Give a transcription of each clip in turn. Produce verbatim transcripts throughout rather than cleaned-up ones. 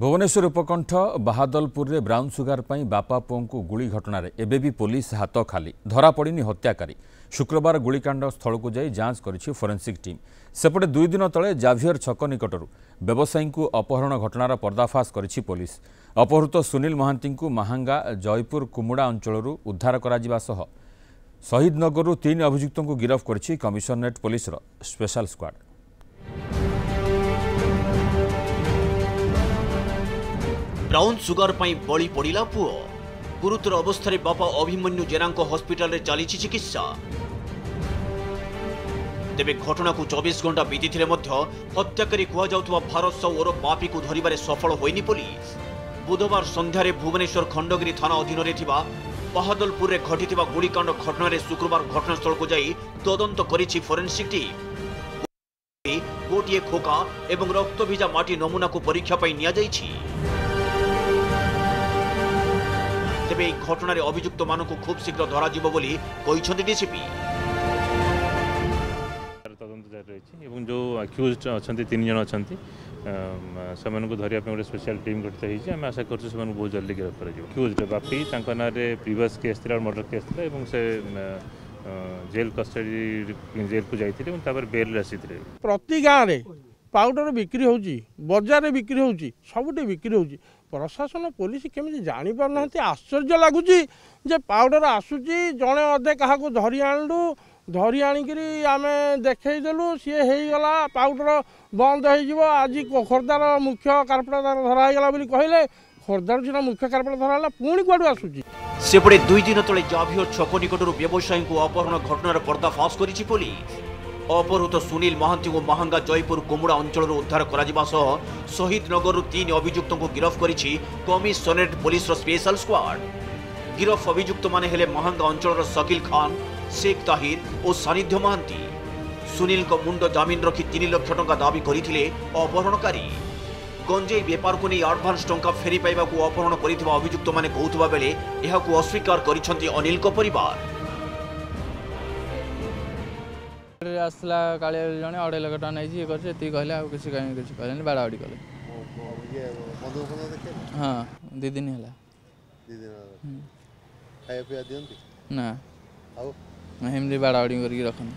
भुवनेश्वर उपकंठ बहादलपुर में brown sugar पर बापा पुओं को गुली घटन एबी पुलिस हाथ खाली धरा पड़नी हत्याकारी शुक्रवार गुलिकांड स्थल को जाई जांच करी फोरेंसिक टीम। सेपटे दुई दिन तले जाभियर छक निकटर व्यवसायी को अपहरण घटनार पर्दाफाश करी पुलिस। अपहृत सुनील महांती को महांगा जयपुर कुमुड़ा अंचल उद्धार करा सह शहीद नगर तीन अभियुक्त को गिरफ करी commissionerate police special squad. Brown sugar पाई बली पड़ा पुओ गुरुतर अवस्था बापा अभिमन्यु जेना हस्पिटाल चली चिकित्सा तेरे घटना को चौबीस घंटा बीती हत्याकारी कहु भारत साउ और मापी को धरवे सफल होनी पुलिस। बुधवार संध्यार भुवनेश्वर खंडगिरी थाना अधीन बहादलपुर में घटी गुलिकांड घटन शुक्रवार घटनास्थल को जाई तदंत कर फोरेंसिक टीम। गोटे खोका और रक्त भिजा माटी नमूना को परीक्षा नि तेबे घटन अभियुक्त मान खूब शीघ्र धरा डीसीपी तदंत जारी रही जो आक्यूज अच्छा तीन जन अच्छा से गोटे स्पेशल टीम गठित होती आम आशा कर बहुत जल्दी गिरफ्त कर बापी ना प्रिवियस केस था मर्डर केस था से जेल कस्टडी जेल को जाते बेल आसी प्रति गाँव पाउडर बिक्री हो बजार बिक्री हो सबुटे बिक्री हो प्रशासन पुलिस केमी जानी पार ना आश्चर्य लगुच पाउडर आसूच जड़े अधे क्या धरी आणलु धरी आणिक आम देखलु सी होगा पाउडर बंद हो आज खोर्धार मुख्य कारपेटर धरागला कहले खोर्धार सीना मुख्य कारपेटर धराला पुणी कड़ू आसूचे। दुई दिन तेज जाभियर छक निकटर व्यवसायी को अपहरण घटनार पर्दाफाश करी पुलिस। अपहृत सुनील महांती को महांगा जयपुर कुमुड़ा अंचल उद्धार करा शहीद नगर तीन अभियुक्त को गिरफ करी कमिशनरेट पुलिस स्पेशल स्क्वाड। गिरफ अभियुक्त माने हेले महांगा अंचल शकील खान शेख ताहिर और सानिध्य महांती। सुनील को मुंड जमीन रखी तीन लाख टंका दाबी करथिले अपहरणकारी। गंजेई व्यापार को नहीं आडभांस टंका फेरी पाइबा को अपहरण करथिबा अभियुक्त माने कहथुबा बेले एहाकु अस्वीकार करिसेंति अनिल को परिवार। आसला काले जने अढ़ाई लाख टाँह नहीं कहले कहीं बाड़ाबाड़ी कले हाँ दी दिन है ना हिमती बाड़ाबाड़ी करके रखनी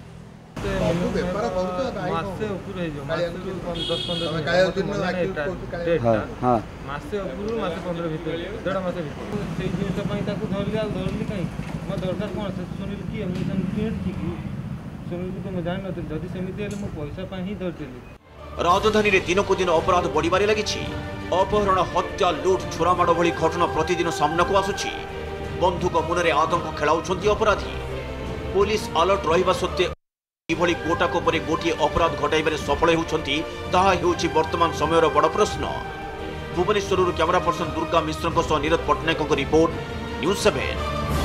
राजधानी दिन को दिन अपराध बढ़िबारे लगी अपहरण हत्या लुट छोरामाड़ भली घटना प्रतिदिन सामना को आसुची। बंधुक मुन में आतंक खेलाउछंती अपराधी। पुलिस अलर्ट रहिबा सत्वे गोटाक पर गोटे अपराध घटाइबारे सफल होउछंती ताहा हेउछि वर्तमान समयर बड़ प्रश्न। Bhubaneswar camera person Durga Mishra Neeraj Patnaik report news seven.